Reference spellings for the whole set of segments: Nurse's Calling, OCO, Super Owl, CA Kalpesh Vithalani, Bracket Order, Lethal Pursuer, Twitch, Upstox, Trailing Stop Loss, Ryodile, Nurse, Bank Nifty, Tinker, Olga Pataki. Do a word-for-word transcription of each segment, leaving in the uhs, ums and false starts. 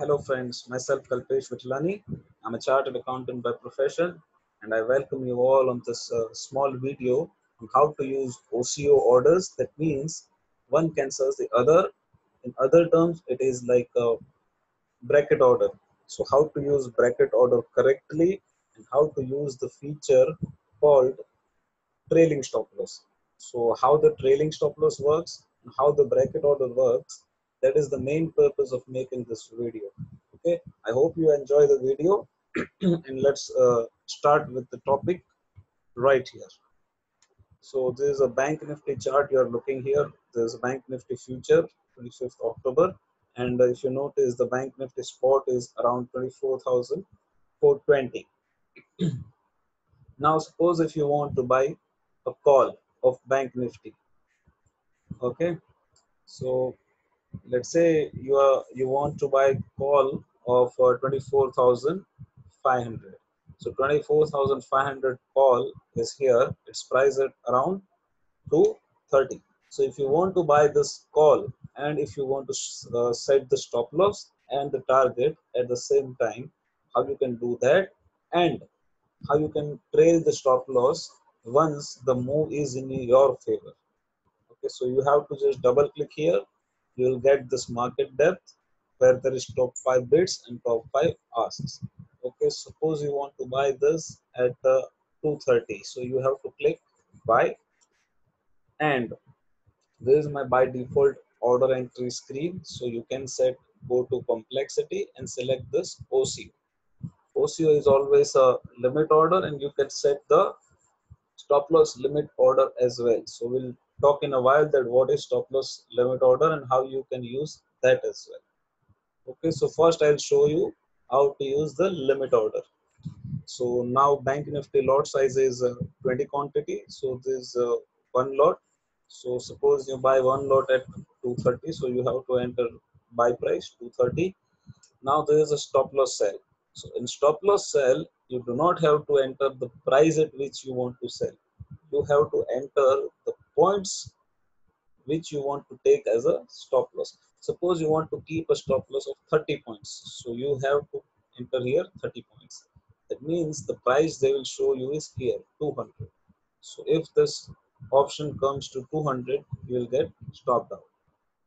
Hello friends, myself Kalpesh Vithalani. I'm a chartered accountant by profession and I welcome you all on this uh, small video on how to use O C O orders. That means one cancels the other. In other terms, it is like a bracket order. So how to use bracket order correctly and how to use the feature called trailing stop loss. So how the trailing stop loss works and how the bracket order works, that is the main purpose of making this video. Okay, I hope you enjoy the video and let's uh, start with the topic right here. So this is a Bank Nifty chart you are looking here. There's a Bank Nifty future, twenty-fifth October, and if you notice the Bank Nifty spot is around twenty-four thousand four twenty. Now suppose if you want to buy a call of Bank Nifty. Okay, so let's say you are you want to buy call of uh, twenty-four thousand five hundred. So twenty-four thousand five hundred call is here. It's priced at around two thirty. So if you want to buy this call and if you want to uh, set the stop loss and the target at the same time, how you can do that and how you can trail the stop loss once the move is in your favor. Okay, so you have to just double click here. You will get this market depth where there is top five bids and top five asks. Okay, suppose you want to buy this at uh, two thirty. So you have to click buy, and this is my by default order entry screen. So you can set go to complexity and select this O C O. O C O is always a limit order, and you can set the stop loss limit order as well. So we'll talk in a while that what is stop loss limit order and how you can use that as well. Okay, so first I'll show you how to use the limit order. So now Bank Nifty lot size is uh, twenty quantity. So this is uh, one lot. So suppose you buy one lot at two thirty. So you have to enter buy price two thirty. Now there is a stop loss sell. So in stop loss sell, you do not have to enter the price at which you want to sell. You have to enter the points which you want to take as a stop loss. Suppose you want to keep a stop loss of thirty points. So you have to enter here thirty points. That means the price they will show you is here two hundred. So if this option comes to two hundred, you will get stopped out.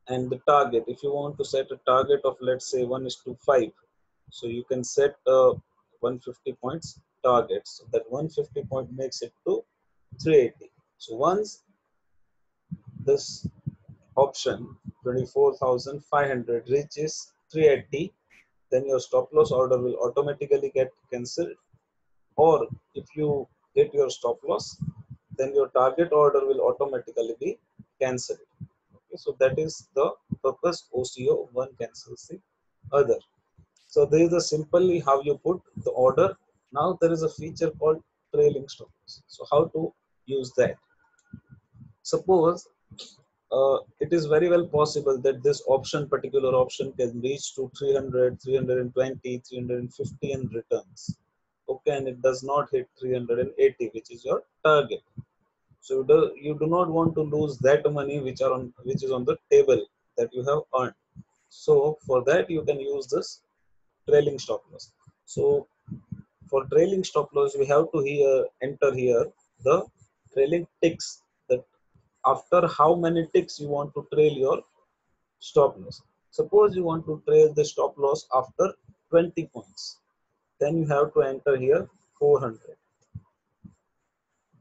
And the target, if you want to set a target of let's say one is to five. So you can set uh, one hundred fifty points target. So that one hundred fifty point makes it to three eighty. So once this option twenty-four thousand five hundred reaches three eighty, then your stop loss order will automatically get cancelled, or if you get your stop loss, then your target order will automatically be cancelled. Okay, so that is the purpose O C O, one cancels the other. So this is the simply how you put the order. Now there is a feature called trailing stop loss. So how to use that? Suppose uh, it is very well possible that this option, particular option, can reach to three hundred, three hundred twenty, three hundred fifty and returns. Okay, and it does not hit three hundred eighty, which is your target. So you do, you do not want to lose that money which are on which is on the table that you have earned. So for that you can use this trailing stop loss. So for trailing stop loss, we have to here enter here the trailing ticks, that after how many ticks you want to trail your stop loss. Suppose you want to trail the stop loss after twenty points, then you have to enter here four hundred.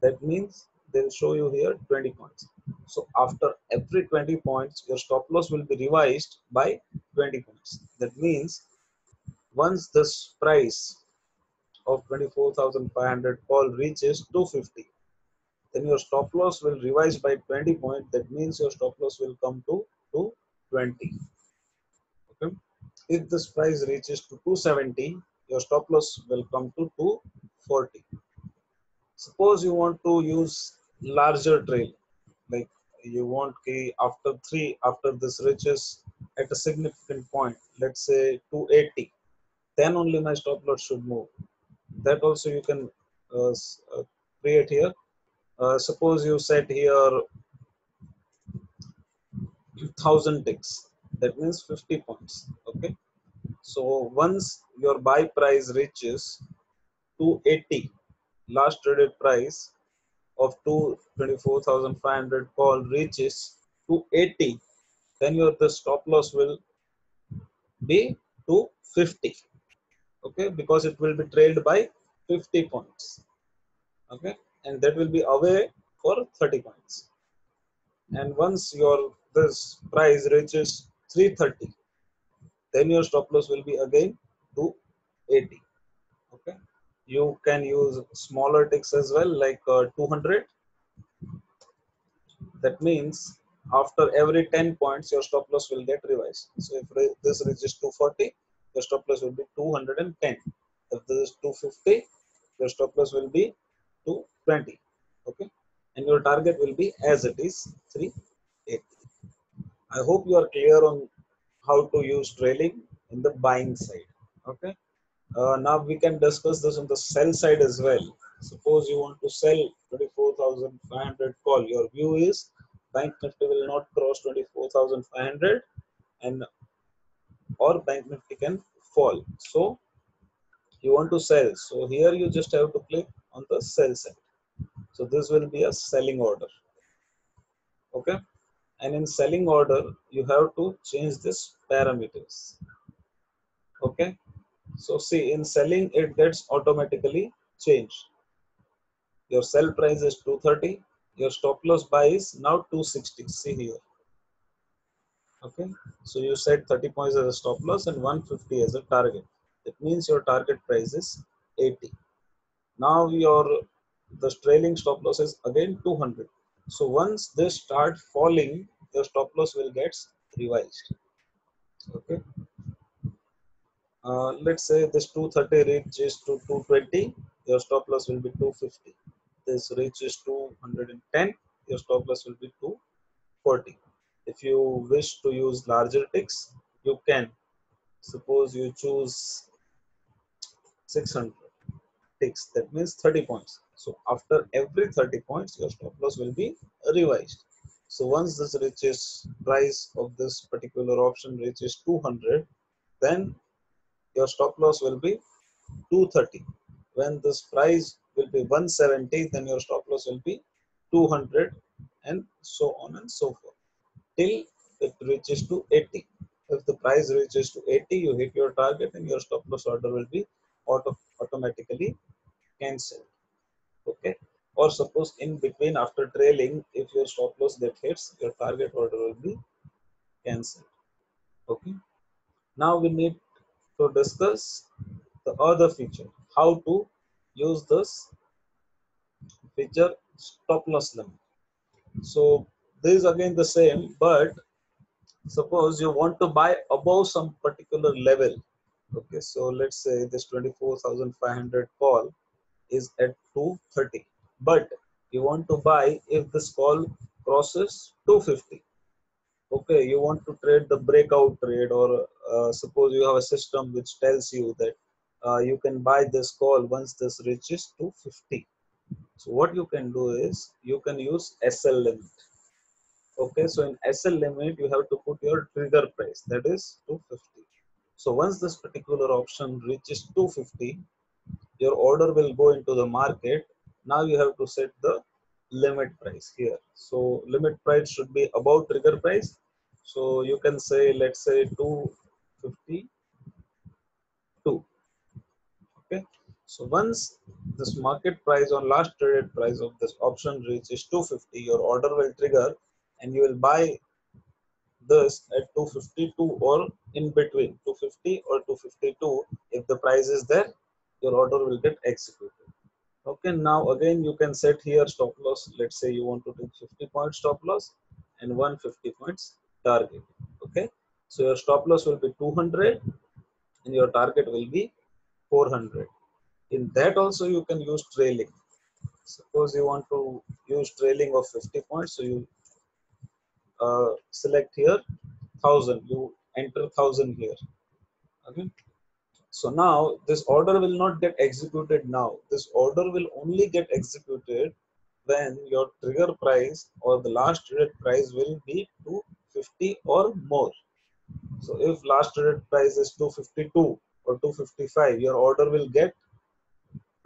That means they'll show you here twenty points. So after every twenty points, your stop loss will be revised by twenty points. That means once this price of twenty-four thousand five hundred call reaches two fifty, then your stop loss will revise by twenty points. That means your stop loss will come to two twenty. Okay, if this price reaches to two seventy, your stop loss will come to two forty. Suppose you want to use larger trail, like you want K after three, after this reaches at a significant point, let's say two eighty, then only my stop loss should move. That also you can uh, create here. Uh, suppose you set here one thousand ticks. That means fifty points. Okay. So once your buy price reaches two eighty, last traded price of two twenty-four thousand five hundred call reaches two eighty, then your the stop loss will be two fifty. Okay, because it will be trailed by fifty points. Okay, and that will be away for thirty points. And once your this price reaches three thirty, then your stop loss will be again two eighty. Okay, you can use smaller ticks as well, like uh, two hundred. That means after every ten points, your stop loss will get revised. So if re this reaches two forty, your stop loss will be two hundred ten. If this is two fifty, your stop loss will be two twenty. Okay, and your target will be as it is three eighty. I hope you are clear on how to use trailing in the buying side. Okay, uh, now we can discuss this on the sell side as well. Suppose you want to sell twenty-four thousand five hundred call. Your view is Bank Nifty will not cross twenty-four thousand five hundred, and or Bank Nifty can fall. So you want to sell. So here you just have to click on the sell side. So this will be a selling order. Okay, and in selling order you have to change this parameters. Okay, so see, in selling it gets automatically changed. Your sell price is two thirty. Your stop loss buy is now two sixty. See here. Okay, so you set thirty points as a stop loss and one fifty as a target. That means your target price is eighty. Now your the trailing stop loss is again two hundred. So once this start falling, your stop loss will get revised. Okay. Uh, let's say this two thirty reaches to two twenty. Your stop loss will be two fifty. This reaches two hundred ten. Your stop loss will be two forty. If you wish to use larger ticks, you can. Suppose you choose six hundred ticks. That means thirty points. So after every thirty points, your stop loss will be revised. So once this reaches price of this particular option reaches two hundred, then your stop loss will be two thirty. When this price will be one seventy, then your stop loss will be two hundred, and so on and so forth till it reaches to eighty. If the price reaches to eighty, you hit your target and your stop loss order will be auto automatically cancelled. Okay, or suppose in between after trailing, if your stop loss that hits, your target order will be cancelled. Okay, now we need to discuss the other feature, how to use this feature, stop loss limit. So this is again the same, but suppose you want to buy above some particular level. Okay, so let's say this twenty-four thousand five hundred call is at two thirty, but you want to buy if this call crosses two fifty. Okay, you want to trade the breakout trade, or uh, suppose you have a system which tells you that uh, you can buy this call once this reaches two fifty. So what you can do is you can use S L limit. Okay, so in S L limit you have to put your trigger price, that is two fifty. So once this particular option reaches two fifty, your order will go into the market. Now you have to set the limit price here. So limit price should be above trigger price. So you can say, let's say two fifty-two. Okay, so once this market price on last traded price of this option reaches two fifty, your order will trigger and you will buy this at two fifty-two or in between two fifty or two fifty-two. If the price is there, your order will get executed. Okay, now again you can set here stop loss. Let's say you want to take fifty point stop loss and one fifty points target. Okay, so your stop loss will be two hundred and your target will be four hundred. In that also you can use trailing. Suppose you want to use trailing of fifty points, so you uh, select here thousand, you enter thousand here. Okay, so now this order will not get executed now. This order will only get executed when your trigger price or the last traded price will be two fifty or more. So if last traded price is two fifty-two or two fifty-five, your order will get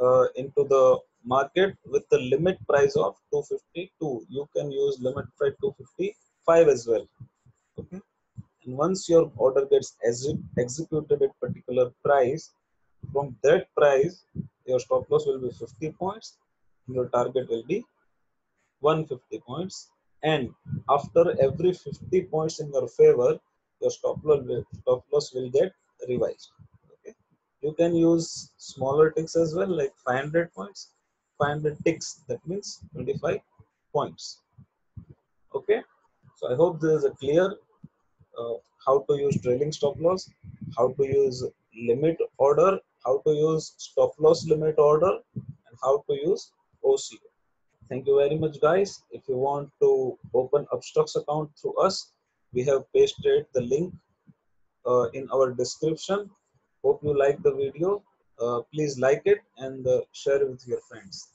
uh, into the market with the limit price of two fifty-two. You can use limit price two fifty-five as well. Okay. And once your order gets executed at particular price, from that price, your stop loss will be fifty points. Your target will be one hundred fifty points. And after every fifty points in your favor, your stop loss will, stop loss will get revised. Okay. You can use smaller ticks as well, like five hundred points, five hundred ticks. That means twenty-five points. Okay. So I hope this is a clear uh, how to use trailing stop loss, how to use limit order, how to use stop loss limit order, and how to use O C O. Thank you very much, guys. If you want to open Upstox account through us, we have pasted the link uh, in our description. Hope you like the video. Uh, please like it and uh, share it with your friends.